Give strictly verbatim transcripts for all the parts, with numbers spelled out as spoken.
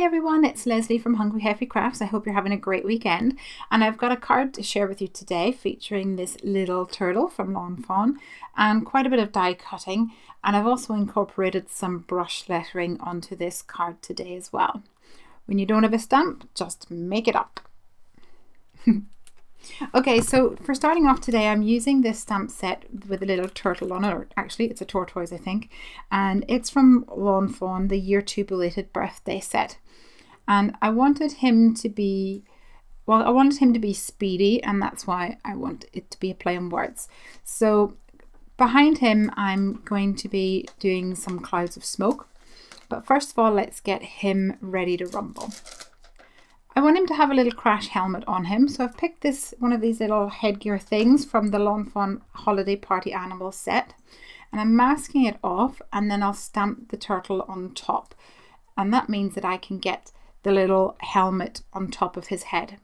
Hi everyone, it's Lesley from Hungry Heffy Crafts. I hope you're having a great weekend, and I've got a card to share with you today featuring this little turtle from Lawn Fawn and quite a bit of die cutting, and I've also incorporated some brush lettering onto this card today as well. When you don't have a stamp, just make it up. Okay, so for starting off today, I'm using this stamp set with a little turtle on it, or actually it's a tortoise I think, and it's from Lawn Fawn, the year two belated birthday set. And I wanted him to be, well, I wanted him to be speedy, and that's why I want it to be a play on words. So behind him I'm going to be doing some clouds of smoke, but first of all let's get him ready to rumble. I want him to have a little crash helmet on him, so I've picked this one of these little headgear things from the Lawn Fawn Holiday Party Animal set, and I'm masking it off, and then I'll stamp the turtle on top, and that means that I can get the little helmet on top of his head.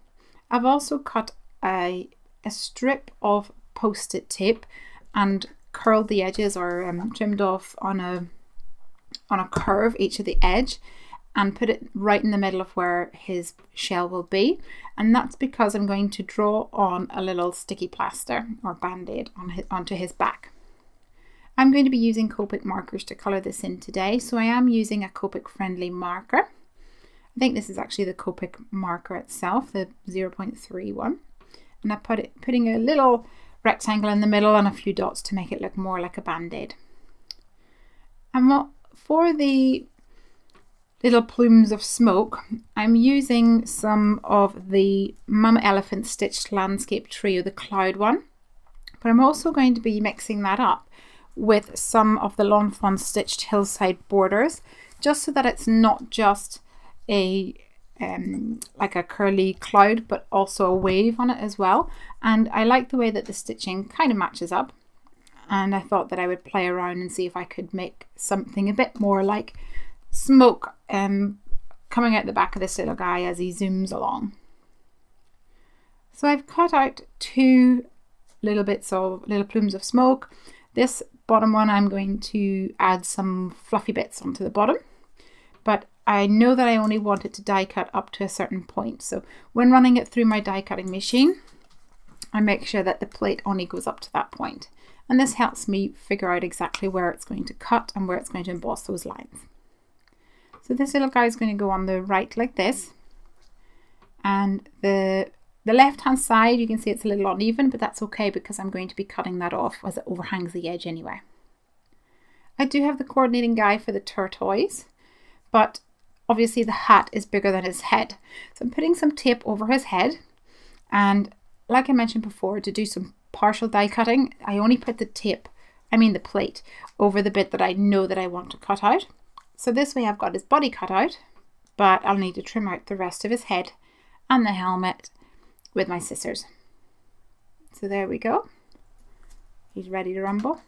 I've also cut a, a strip of post-it tape and curled the edges, or um, trimmed off on a, on a curve each of the edge, and put it right in the middle of where his shell will be. And that's because I'm going to draw on a little sticky plaster or band-aid on his, onto his back. I'm going to be using Copic markers to color this in today. So I am using a Copic friendly marker. I think this is actually the Copic marker itself, the zero point three one. And I put it, putting a little rectangle in the middle and a few dots to make it look more like a band-aid. And what, for the little plumes of smoke, I'm using some of the Mama Elephant Stitched Landscape Trio, the cloud one, but I'm also going to be mixing that up with some of the Lawn Fawn Stitched Hillside Borders, just so that it's not just a um, like a curly cloud, but also a wave on it as well. And I like the way that the stitching kind of matches up, and I thought that I would play around and see if I could make something a bit more like smoke um, coming out the back of this little guy as he zooms along. So I've cut out two little bits of little plumes of smoke. This bottom one I'm going to add some fluffy bits onto the bottom, but I know that I only want it to die cut up to a certain point, so when running it through my die cutting machine I make sure that the plate only goes up to that point, and this helps me figure out exactly where it's going to cut and where it's going to emboss those lines. So this little guy is going to go on the right like this, and the, the left hand side you can see it's a little uneven, but that's okay because I'm going to be cutting that off as it overhangs the edge anyway. I do have the coordinating guy for the tortoise, but obviously the hat is bigger than his head, so I'm putting some tape over his head. And like I mentioned before, to do some partial die cutting I only put the tape, I mean the plate, over the bit that I know that I want to cut out. So this way I've got his body cut out, but I'll need to trim out the rest of his head and the helmet with my scissors. So there we go. He's ready to rumble.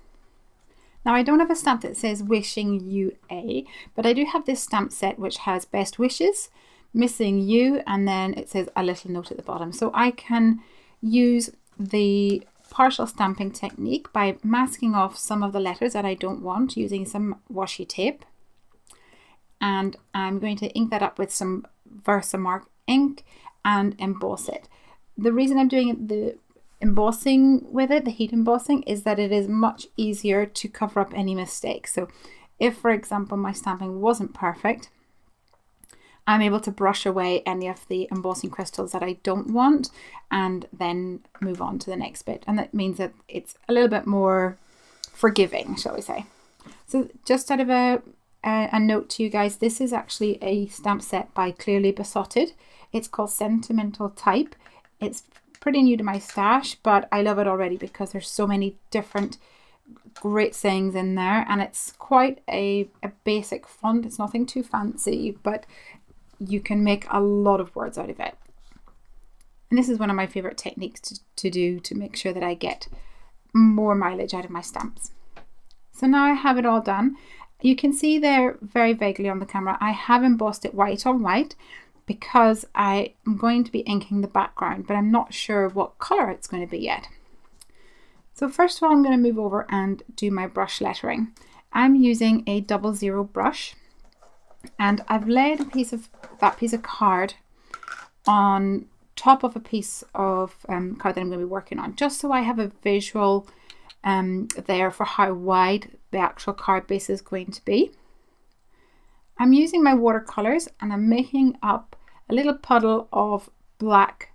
Now I don't have a stamp that says wishing you a, but I do have this stamp set which has best wishes, missing you, and then it says a little note at the bottom. So I can use the partial stamping technique by masking off some of the letters that I don't want using some washi tape. And I'm going to ink that up with some Versamark ink and emboss it. The reason I'm doing the embossing with it, the heat embossing, is that it is much easier to cover up any mistakes. So if, for example, my stamping wasn't perfect, I'm able to brush away any of the embossing crystals that I don't want and then move on to the next bit. And that means that it's a little bit more forgiving, shall we say. So just out of a Uh, a note to you guys, this is actually a stamp set by Clearly Besotted. It's called Sentimental Type. It's pretty new to my stash, but I love it already because there's so many different great sayings in there, and it's quite a, a basic font. It's nothing too fancy, but you can make a lot of words out of it. And this is one of my favorite techniques to, to do to make sure that I get more mileage out of my stamps. So now I have it all done. You can see there very vaguely on the camera, I have embossed it white on white because I am going to be inking the background, but I'm not sure what color it's going to be yet. So first of all, I'm going to move over and do my brush lettering. I'm using a double zero brush And I've laid a piece of that piece of card on top of a piece of um, card that I'm going to be working on, just so I have a visual um, there for how wide the actual card base is going to be. I'm using my watercolors and I'm making up a little puddle of black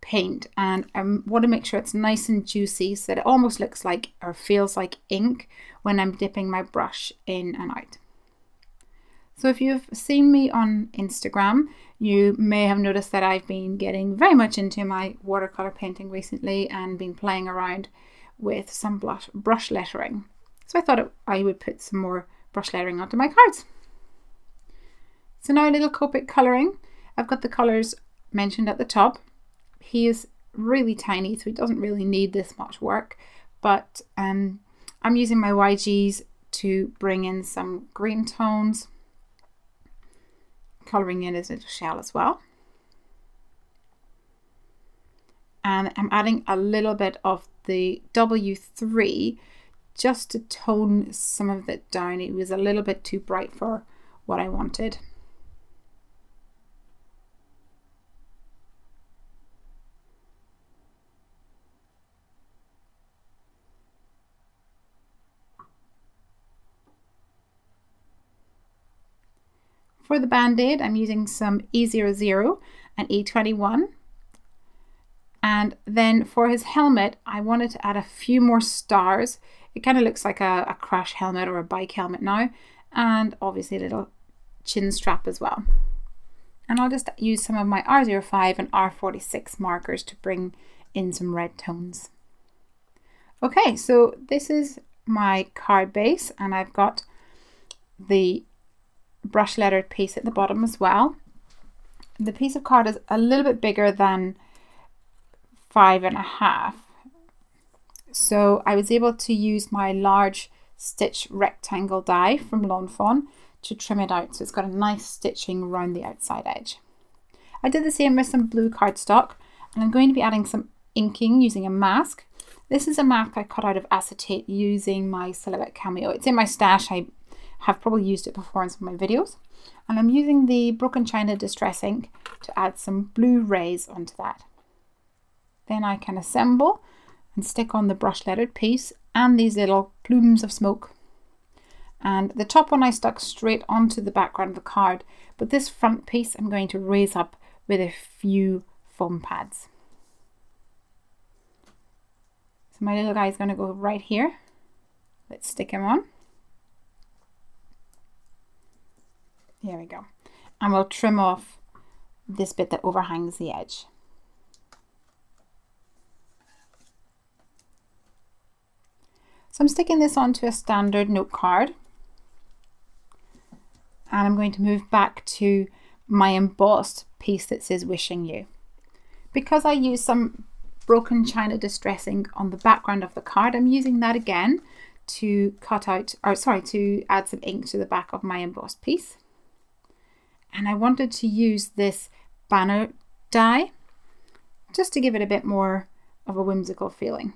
paint, and I want to make sure it's nice and juicy so that it almost looks like or feels like ink when I'm dipping my brush in and out. So if you've seen me on Instagram, you may have noticed that I've been getting very much into my watercolor painting recently and been playing around with some brush lettering. So I thought it, I would put some more brush lettering onto my cards. So now a little Copic colouring. I've got the colours mentioned at the top. He is really tiny, so he doesn't really need this much work, but um, I'm using my Y Gs to bring in some green tones, colouring in his little shell as well. And I'm adding a little bit of the W three just to tone some of it down. It was a little bit too bright for what I wanted. For the band-aid, I'm using some E zero zero and E twenty-one. And then for his helmet, I wanted to add a few more stars. It kind of looks like a, a crash helmet or a bike helmet now. And obviously a little chin strap as well. And I'll just use some of my R zero five and R forty-six markers to bring in some red tones. Okay, so this is my card base, and I've got the brush lettered piece at the bottom as well. The piece of card is a little bit bigger than five and a half, so I was able to use my large stitch rectangle die from Lawn Fawn to trim it out, so it's got a nice stitching around the outside edge. I did the same with some blue cardstock, and I'm going to be adding some inking using a mask. This is a mask I cut out of acetate using my Silhouette Cameo. It's in my stash. I have probably used it before in some of my videos. And I'm using the Broken China Distress Ink to add some blue rays onto that. Then I can assemble and stick on the brush lettered piece and these little plumes of smoke. And the top one I stuck straight onto the background of the card, but this front piece I'm going to raise up with a few foam pads. So my little guy is going to go right here. Let's stick him on. There we go. And we'll trim off this bit that overhangs the edge. So I'm sticking this onto a standard note card. And I'm going to move back to my embossed piece that says Wishing You. Because I used some Broken China Distress Ink on the background of the card, I'm using that again to cut out, or sorry, to add some ink to the back of my embossed piece. And I wanted to use this banner die just to give it a bit more of a whimsical feeling.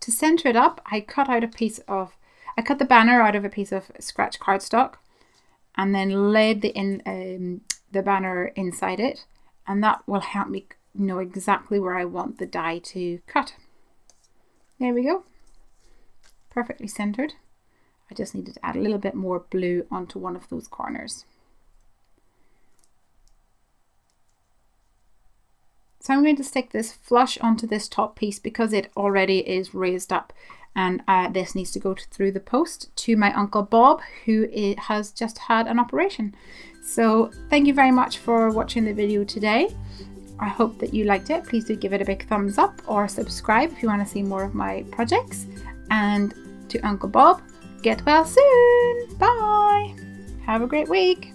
To center it up, I cut out a piece of, I cut the banner out of a piece of scratch cardstock and then laid the, in, um, the banner inside it. And that will help me know exactly where I want the die to cut. There we go. Perfectly centered. I just needed to add a little bit more blue onto one of those corners. So I'm going to stick this flush onto this top piece because it already is raised up, and uh, this needs to go to, through the post to my Uncle Bob, who is, has just had an operation. So thank you very much for watching the video today. I hope that you liked it. Please do give it a big thumbs up or subscribe if you want to see more of my projects. And to Uncle Bob, get well soon. Bye. Have a great week.